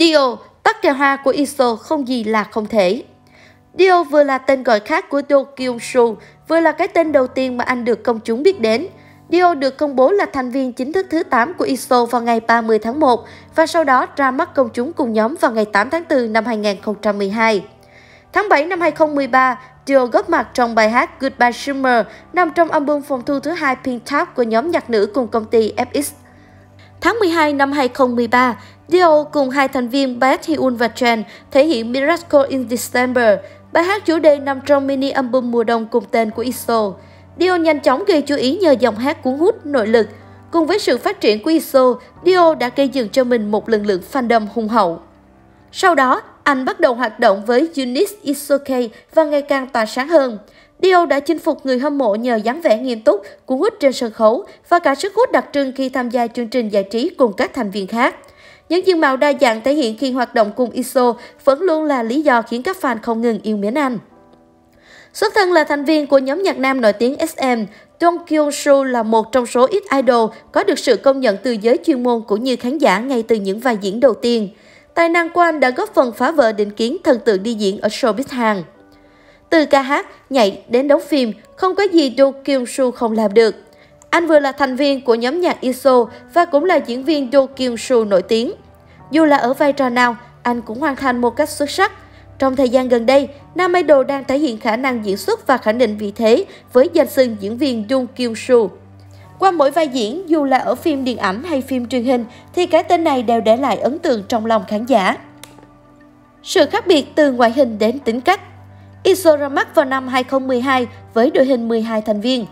D.O. tắc kè hoa của EXO không gì là không thể. D.O. vừa là tên gọi khác của Do Kyung Soo, vừa là cái tên đầu tiên mà anh được công chúng biết đến. D.O. được công bố là thành viên chính thức thứ 8 của EXO vào ngày 30 tháng 1 và sau đó ra mắt công chúng cùng nhóm vào ngày 8 tháng 4 năm 2012. Tháng 7 năm 2013, D.O. góp mặt trong bài hát Goodbye Summer nằm trong album phòng thu thứ 2 Pink Tape của nhóm nhạc nữ cùng công ty f(x). Tháng 12 năm 2013, D.O. cùng hai thành viên Baekhyun và Chen thể hiện Miracles in December, bài hát chủ đề nằm trong mini album mùa đông cùng tên của EXO. D.O. nhanh chóng gây chú ý nhờ dòng hát cuốn hút, nội lực. Cùng với sự phát triển của EXO, D.O. đã gây dựng cho mình một lực lượng fandom hùng hậu. Sau đó, anh bắt đầu hoạt động với unit It's Okay và ngày càng tỏa sáng hơn. D.O. đã chinh phục người hâm mộ nhờ dáng vẻ nghiêm túc, cuốn hút trên sân khấu và cả sức hút đặc trưng khi tham gia chương trình giải trí cùng các thành viên khác. Những diện mạo đa dạng thể hiện khi hoạt động cùng EXO vẫn luôn là lý do khiến các fan không ngừng yêu mến anh. Xuất thân là thành viên của nhóm nhạc nam nổi tiếng SM, Do Kyung Soo là một trong số ít idol có được sự công nhận từ giới chuyên môn cũng như khán giả ngay từ những vai diễn đầu tiên. Tài năng của anh đã góp phần phá vỡ định kiến thần tượng đi diễn ở showbiz Hàn. Từ ca hát, nhảy đến đóng phim, không có gì Do Kyung Soo không làm được. Anh vừa là thành viên của nhóm nhạc EXO và cũng là diễn viên Do Kyung Soo nổi tiếng. Dù là ở vai trò nào, anh cũng hoàn thành một cách xuất sắc. Trong thời gian gần đây, nam idol đang thể hiện khả năng diễn xuất và khẳng định vị thế với danh xưng diễn viên Do Kyung Soo. Qua mỗi vai diễn, dù là ở phim điện ảnh hay phim truyền hình, thì cái tên này đều để lại ấn tượng trong lòng khán giả. Sự khác biệt từ ngoại hình đến tính cách. EXO ra mắt vào năm 2012 với đội hình 12 thành viên.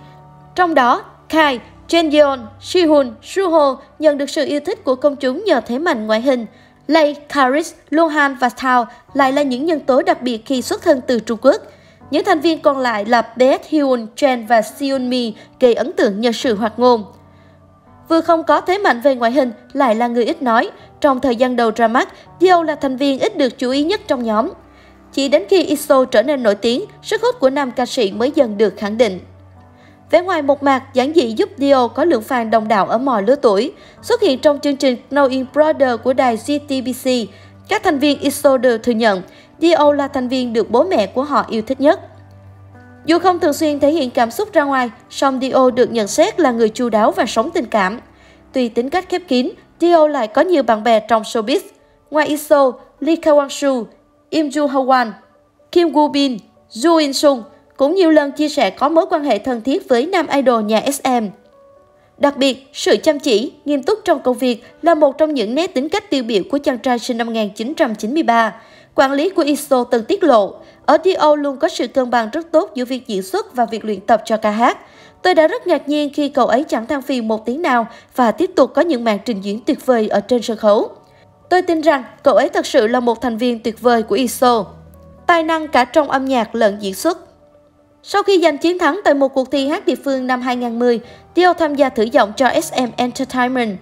Trong đó, Kai, Chanyeol, Sehun, Suho nhận được sự yêu thích của công chúng nhờ thế mạnh ngoại hình. Lay, Charis, Luhan và Tao lại là những nhân tố đặc biệt khi xuất thân từ Trung Quốc. Những thành viên còn lại là Baekhyun, Chen và Xiumin gây ấn tượng nhờ sự hoạt ngôn. Vừa không có thế mạnh về ngoại hình, lại là người ít nói. Trong thời gian đầu ra mắt, D.O. là thành viên ít được chú ý nhất trong nhóm. Chỉ đến khi EXO trở nên nổi tiếng, sức hút của nam ca sĩ mới dần được khẳng định. Vẻ ngoài mộc mạc, giản dị giúp D.O. có lượng fan đông đảo ở mọi lứa tuổi. Xuất hiện trong chương trình My Annoying Brother của đài JTBC, các thành viên EXO đều thừa nhận D.O. là thành viên được bố mẹ của họ yêu thích nhất. Dù không thường xuyên thể hiện cảm xúc ra ngoài, song D.O. được nhận xét là người chu đáo và sống tình cảm. Tuy tính cách khép kín, D.O. lại có nhiều bạn bè trong showbiz. Ngoài EXO, Lee Kwangsoo, Im Ju Hwan, Kim Woo Bin, Jo In-sung cũng nhiều lần chia sẻ có mối quan hệ thân thiết với nam idol nhà SM. Đặc biệt, sự chăm chỉ, nghiêm túc trong công việc là một trong những nét tính cách tiêu biểu của chàng trai sinh năm 1993. Quản lý của EXO từng tiết lộ, ở D.O. luôn có sự cân bằng rất tốt giữa việc diễn xuất và việc luyện tập cho ca hát. Tôi đã rất ngạc nhiên khi cậu ấy chẳng than phiền một tiếng nào và tiếp tục có những màn trình diễn tuyệt vời ở trên sân khấu. Tôi tin rằng cậu ấy thật sự là một thành viên tuyệt vời của EXO. Tài năng cả trong âm nhạc lẫn diễn xuất. Sau khi giành chiến thắng tại một cuộc thi hát địa phương năm 2010, D.O. tham gia thử giọng cho SM Entertainment.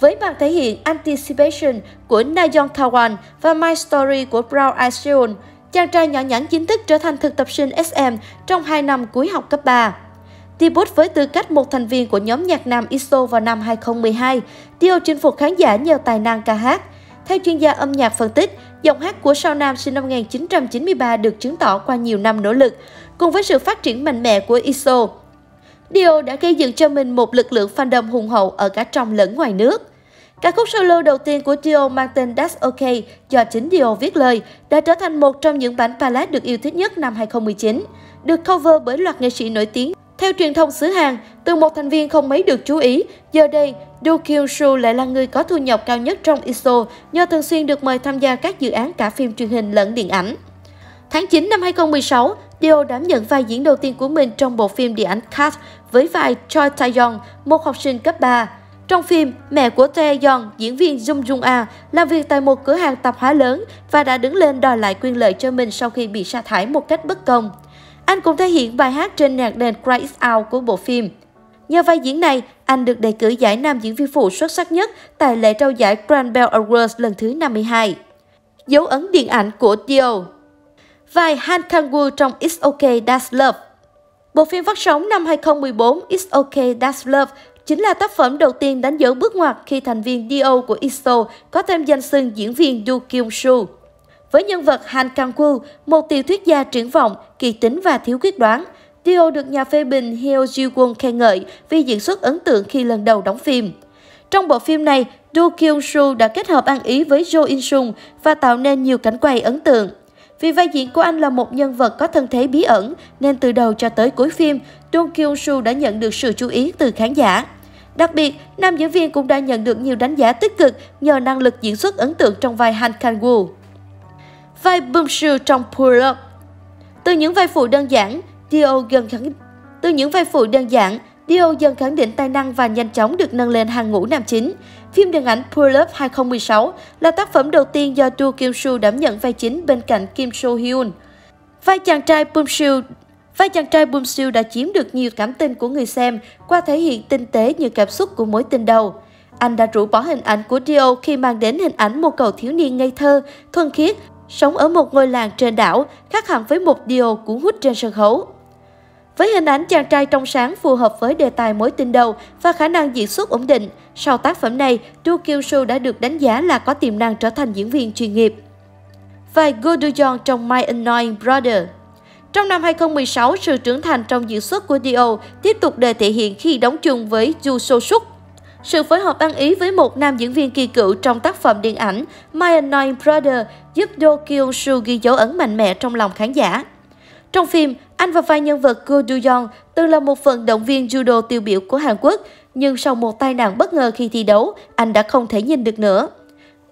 Với màn thể hiện Anticipation của Nayeon Kawan và My Story của Brown Eyed Soul, chàng trai nhỏ nhắn chính thức trở thành thực tập sinh SM trong 2 năm cuối học cấp 3. Debut với tư cách một thành viên của nhóm nhạc nam EXO vào năm 2012, D.O. chinh phục khán giả nhờ tài năng ca hát. Theo chuyên gia âm nhạc phân tích, giọng hát của sao nam sinh năm 1993 được chứng tỏ qua nhiều năm nỗ lực, cùng với sự phát triển mạnh mẽ của EXO. D.O. đã gây dựng cho mình một lực lượng fandom hùng hậu ở cả trong lẫn ngoài nước. Ca khúc solo đầu tiên của D.O. mang tên That's Okay do chính D.O. viết lời đã trở thành một trong những bản ballad được yêu thích nhất năm 2019, được cover bởi loạt nghệ sĩ nổi tiếng. Theo truyền thông xứ Hàn, từ một thành viên không mấy được chú ý, giờ đây Do Kyung Soo lại là người có thu nhập cao nhất trong EXO nhờ thường xuyên được mời tham gia các dự án cả phim truyền hình lẫn điện ảnh. Tháng 9 năm 2016, D.O. đảm nhận vai diễn đầu tiên của mình trong bộ phim điện ảnh Cat với vai Choi Tae-yeon, một học sinh cấp 3. Trong phim, mẹ của Tae-yeon, diễn viên Jung Jung-a, làm việc tại một cửa hàng tạp hóa lớn và đã đứng lên đòi lại quyền lợi cho mình sau khi bị sa thải một cách bất công. Anh cũng thể hiện bài hát trên nhạc nền Cry It Out của bộ phim. Nhờ vai diễn này, anh được đề cử giải nam diễn viên phụ xuất sắc nhất tại lễ trao giải Grand Bell Awards lần thứ 52. Dấu ấn điện ảnh của D.O. Vai Han Kang-woo trong It's Okay, That's Love. Bộ phim phát sóng năm 2014 It's Okay, That's Love chính là tác phẩm đầu tiên đánh dấu bước ngoặt khi thành viên D.O. của EXO có thêm danh xưng diễn viên Do Kyung Soo. Với nhân vật Han Kang-woo, một tiểu thuyết gia triển vọng, kỳ tính và thiếu quyết đoán, D.O. được nhà phê bình Heo Ji-won khen ngợi vì diễn xuất ấn tượng khi lần đầu đóng phim. Trong bộ phim này, Do Kyung Soo đã kết hợp ăn ý với Jo In-sung và tạo nên nhiều cảnh quay ấn tượng. Vì vai diễn của anh là một nhân vật có thân thế bí ẩn, nên từ đầu cho tới cuối phim, Do Kyung Soo đã nhận được sự chú ý từ khán giả. Đặc biệt, nam diễn viên cũng đã nhận được nhiều đánh giá tích cực nhờ năng lực diễn xuất ấn tượng trong vai Han Kang-woo. Vai Bum Soo trong Pure Love. Từ những vai phụ đơn giản, D.O. dần khẳng định tài năng và nhanh chóng được nâng lên hàng ngũ nam chính. Phim điện ảnh Pure Love 2016 là tác phẩm đầu tiên do Do Kyung Soo đảm nhận vai chính bên cạnh Kim Soo Hyun. Vai chàng trai Bum Soo đã chiếm được nhiều cảm tình của người xem qua thể hiện tinh tế như cảm xúc của mối tình đầu. Anh đã rũ bỏ hình ảnh của Do khi mang đến hình ảnh một cậu thiếu niên ngây thơ, thuần khiết, sống ở một ngôi làng trên đảo, khác hẳn với một Do cuốn hút trên sân khấu. Với hình ảnh chàng trai trong sáng phù hợp với đề tài mối tình đầu và khả năng diễn xuất ổn định, sau tác phẩm này, Do Kyung Soo đã được đánh giá là có tiềm năng trở thành diễn viên chuyên nghiệp. Vai Go Do-yeon trong My Annoying Brother. Trong năm 2016, sự trưởng thành trong diễn xuất của D.O. tiếp tục được thể hiện khi đóng chung với Jo Jung-suk. Sự phối hợp ăn ý với một nam diễn viên kỳ cựu trong tác phẩm điện ảnh My Annoying Brother giúp Do Kyung Soo ghi dấu ấn mạnh mẽ trong lòng khán giả. Trong phim, anh và vai nhân vật Go Do-yeon từng là một vận động viên judo tiêu biểu của Hàn Quốc, nhưng sau một tai nạn bất ngờ khi thi đấu, anh đã không thể nhìn được nữa.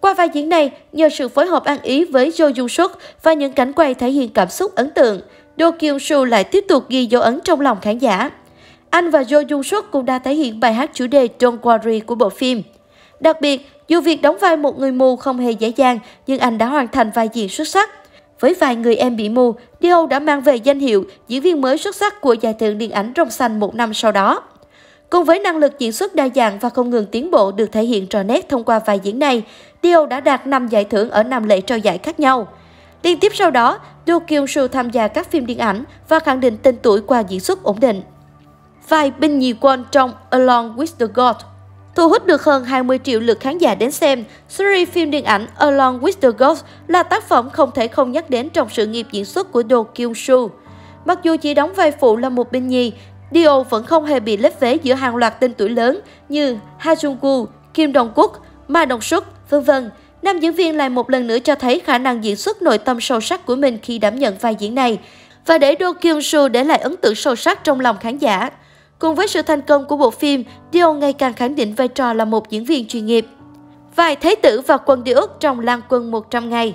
Qua vai diễn này, nhờ sự phối hợp ăn ý với Jo Jung-suk và những cảnh quay thể hiện cảm xúc ấn tượng, Do Kyung Soo lại tiếp tục ghi dấu ấn trong lòng khán giả. Anh và Jo Jung-suk cũng đã thể hiện bài hát chủ đề Don't Worry của bộ phim. Đặc biệt, dù việc đóng vai một người mù không hề dễ dàng, nhưng anh đã hoàn thành vai diễn xuất sắc. Với vai người em bị mù, D.O. đã mang về danh hiệu diễn viên mới xuất sắc của giải thưởng điện ảnh Rồng Xanh một năm sau đó. Cùng với năng lực diễn xuất đa dạng và không ngừng tiến bộ được thể hiện rõ nét thông qua vai diễn này, D.O. đã đạt 5 giải thưởng ở 5 lễ trao giải khác nhau. Liên tiếp sau đó, Do Kyung Soo tham gia các phim điện ảnh và khẳng định tên tuổi qua diễn xuất ổn định. Vai Bin Yi Kwon trong Along with the God. Thu hút được hơn 20 triệu lượt khán giả đến xem, series phim điện ảnh Along with the God là tác phẩm không thể không nhắc đến trong sự nghiệp diễn xuất của Do Kyung Soo. Mặc dù chỉ đóng vai phụ là một Bin Yi, D.O. vẫn không hề bị lép vế giữa hàng loạt tên tuổi lớn như Ha Jung-gu, Kim Dong-kook, Ma Dong-suk, v.v. Nam diễn viên lại một lần nữa cho thấy khả năng diễn xuất nội tâm sâu sắc của mình khi đảm nhận vai diễn này, và để Do Kyung Soo để lại ấn tượng sâu sắc trong lòng khán giả. Cùng với sự thành công của bộ phim, D.O. ngày càng khẳng định vai trò là một diễn viên chuyên nghiệp. Vai Thái tử và quân Đi Úc trong Lan Quân 100 Ngày.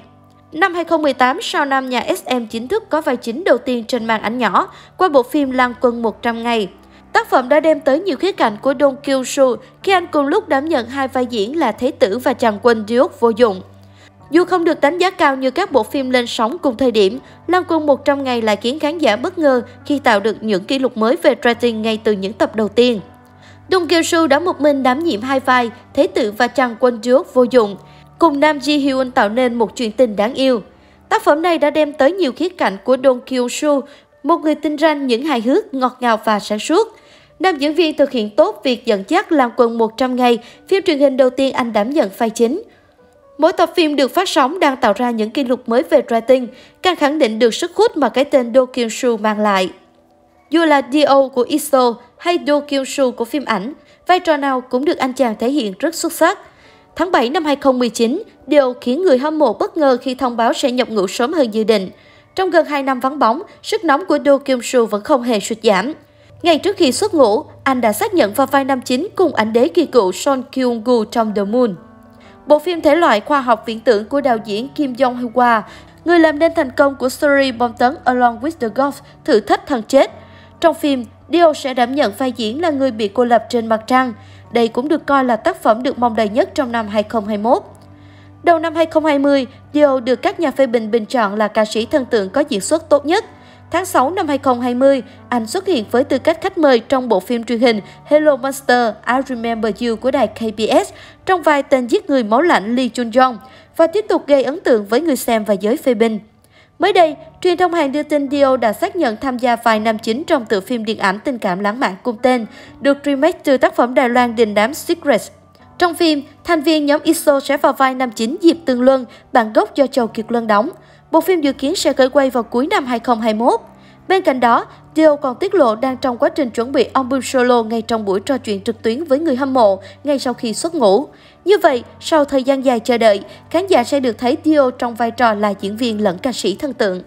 Năm 2018, sao nam nhà SM chính thức có vai chính đầu tiên trên màn ảnh nhỏ qua bộ phim Lan Quân 100 Ngày. Tác phẩm đã đem tới nhiều khía cạnh của Do Kyung Soo khi anh cùng lúc đảm nhận hai vai diễn là Thế tử và chàng quân Đi Úc vô dụng. Dù không được đánh giá cao như các bộ phim lên sóng cùng thời điểm, Lan Quân 100 Ngày lại khiến khán giả bất ngờ khi tạo được những kỷ lục mới về rating ngay từ những tập đầu tiên. Do Kyung Soo đã một mình đảm nhiệm hai vai Thế tử và chàng quân Đi Úc vô dụng, cùng Nam Ji Hyun tạo nên một chuyện tình đáng yêu. Tác phẩm này đã đem tới nhiều khía cạnh của Do Kyung Soo, một người tinh ranh những hài hước, ngọt ngào và sáng suốt. Nam diễn viên thực hiện tốt việc dẫn dắt Lan Quân 100 Ngày, phim truyền hình đầu tiên anh đảm nhận vai chính. Mỗi tập phim được phát sóng đang tạo ra những kỷ lục mới về rating, càng khẳng định được sức hút mà cái tên Do Kyung Soo mang lại. Dù là D.O. của EXO hay Do Kyung Soo của phim ảnh, vai trò nào cũng được anh chàng thể hiện rất xuất sắc. Tháng 7 năm 2019, D.O. khiến người hâm mộ bất ngờ khi thông báo sẽ nhập ngũ sớm hơn dự định. Trong gần 2 năm vắng bóng, sức nóng của Do Kyung Soo vẫn không hề sụt giảm. Ngay trước khi xuất ngũ, anh đã xác nhận vào vai nam chính cùng ảnh đế kỳ cựu Son Kyung-gu trong The Moon. Bộ phim thể loại khoa học viễn tưởng của đạo diễn Kim Woo Bin, người làm nên thành công của series bom tấn Along with the God, thử thách thần chết. Trong phim, D.O. sẽ đảm nhận vai diễn là người bị cô lập trên mặt trăng. Đây cũng được coi là tác phẩm được mong đợi nhất trong năm 2021. Đầu năm 2020, D.O. được các nhà phê bình bình chọn là ca sĩ thần tượng có diễn xuất tốt nhất. Tháng 6 năm 2020, anh xuất hiện với tư cách khách mời trong bộ phim truyền hình Hello Monster, I Remember You của đài KBS trong vai tên giết người máu lạnh Lee Chun-yong và tiếp tục gây ấn tượng với người xem và giới phê bình. Mới đây, truyền thông Hàn đưa tin D.O. đã xác nhận tham gia vai nam chính trong tựa phim điện ảnh tình cảm lãng mạn cùng tên, được remake từ tác phẩm Đài Loan đình đám Secret. Trong phim, thành viên nhóm EXO sẽ vào vai nam chính Diệp Tương Luân, bản gốc do Châu Kiệt Luân đóng. Bộ phim dự kiến sẽ khởi quay vào cuối năm 2021. Bên cạnh đó, D.O. còn tiết lộ đang trong quá trình chuẩn bị album solo ngay trong buổi trò chuyện trực tuyến với người hâm mộ ngay sau khi xuất ngũ. Như vậy, sau thời gian dài chờ đợi, khán giả sẽ được thấy D.O. trong vai trò là diễn viên lẫn ca sĩ thần tượng.